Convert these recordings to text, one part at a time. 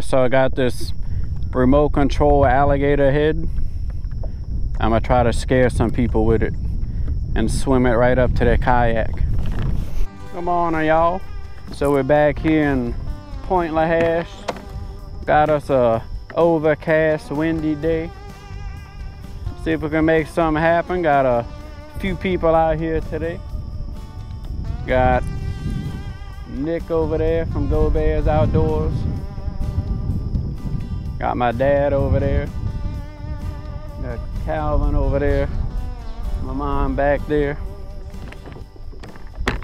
So I got this remote control alligator head. I'm gonna try to scare some people with it and swim it right up to their kayak. Come on, y'all. So we're back here in Pointe à la Hache. Got us a overcast, windy day. See if we can make something happen. Got a few people out here today. Got Nick over there from Go Bears Outdoors. Got my dad over there. Got Calvin over there. My mom back there.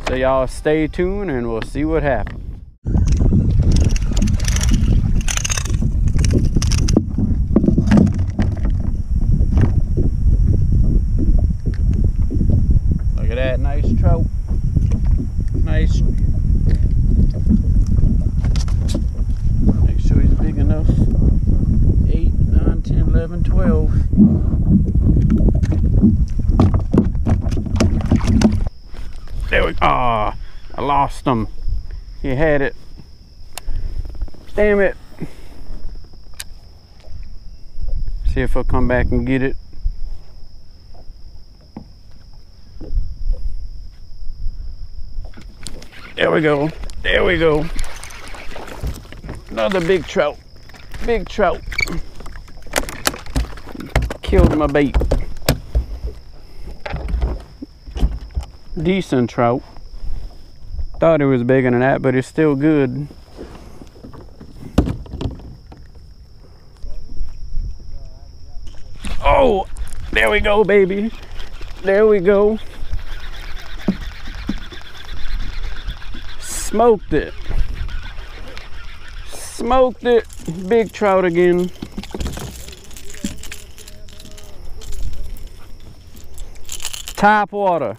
So y'all stay tuned and we'll see what happens. Look at that, nice trout. Nice. Make sure he's big enough. 8, 9, 10, 11, 12. There we go. Oh, I lost him. He had it. Damn it. See if I'll come back and get it. There we go. There we go. Another big trout. Big trout. Killed my bait. Decent trout. Thought it was bigger than that, but it's still good. Oh, there we go, baby. There we go. Smoked it. Smoked it. Big trout again. Top water.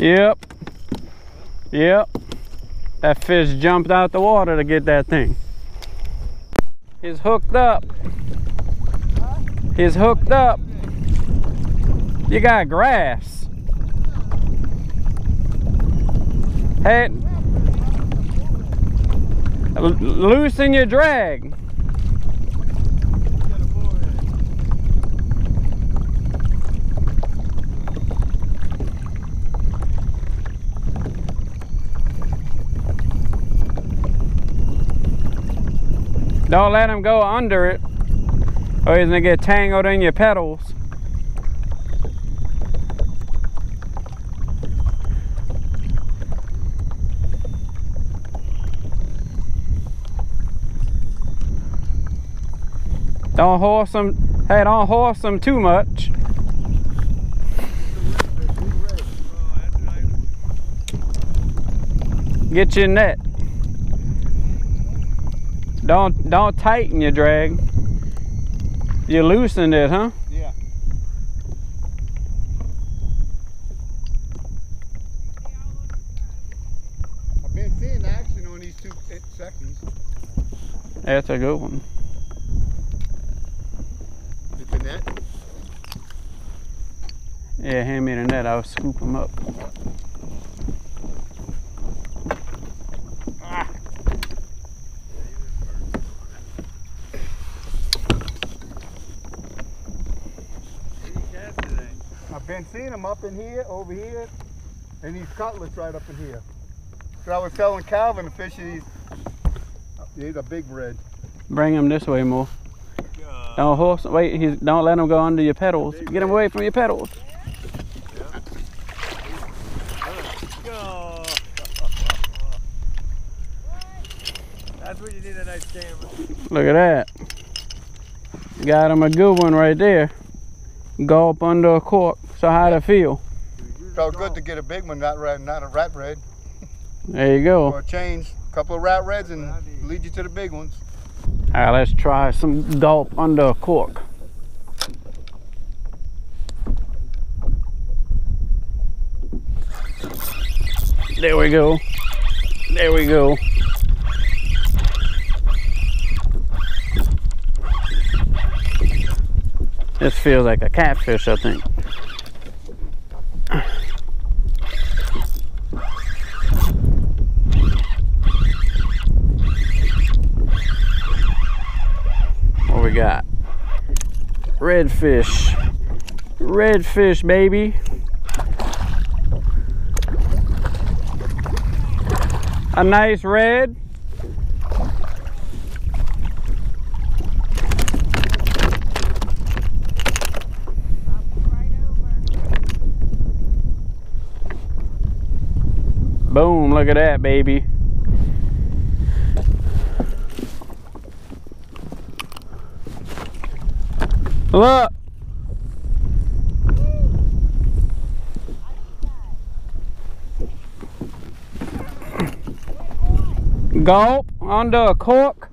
Yep. Yep. That fish jumped out the water to get that thing. He's hooked up. He's hooked up. You got grass. Hey, loosen your drag. Don't let him go under it, or he's gonna get tangled in your pedals. Don't horse him. Hey, don't horse him too much. Get your net. Don't tighten your drag. You loosened it, huh? Yeah. I've been seeing action on these 2 seconds. That's a good one. Is it the net? Yeah, hand me the net. I'll scoop them up. Been seeing them up in here, over here, and these cutlets right up in here. So I was telling Calvin to fish these. These are big red. Bring him this way more. Don't horse. Wait, don't let him go under your pedals. Get him away from your pedals. Yeah. That's where you need a nice camera. Look at that. Got him a good one right there. Gulp under a cork. So how'd it feel? Felt good to get a big one, not a rat red. There you go. Or a change, a couple of rat reds and lead you to the big ones. All right, let's try some gulp under a cork. There we go. There we go. This feels like a catfish, I think. What we got? Redfish. Redfish, baby. A nice red. Boom, look at that, baby. Look. Gulp onto a cork.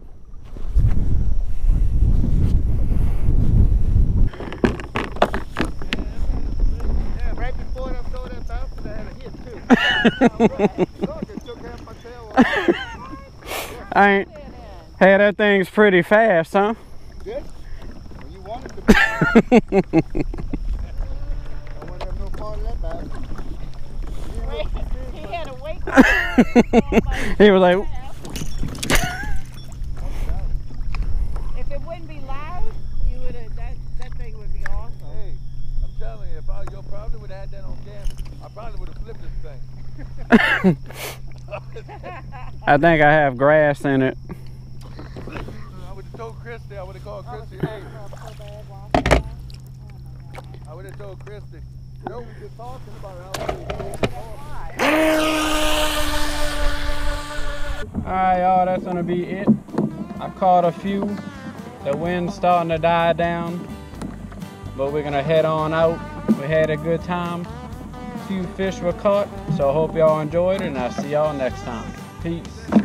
I ain't. Hey, that thing's pretty fast, huh? Good. Well, you want it to be. I wouldn't have no part of that bag. He had a wake up. He was like. If it wouldn't be loud, you would have. That thing would be awesome. Hey, I'm telling you, if I probably would have had that on camera. I probably would have flipped this thing. I think I have grass in it. I would have told Christy, I would have called Christy. Hey. I would have told Christy. You know, we were just talking about it. Alright, y'all, that's gonna be it. I caught a few. The wind's starting to die down, but we're gonna head on out. We had a good time. Few fish were caught, so I hope y'all enjoyed it, and I'll see y'all next time. Peace.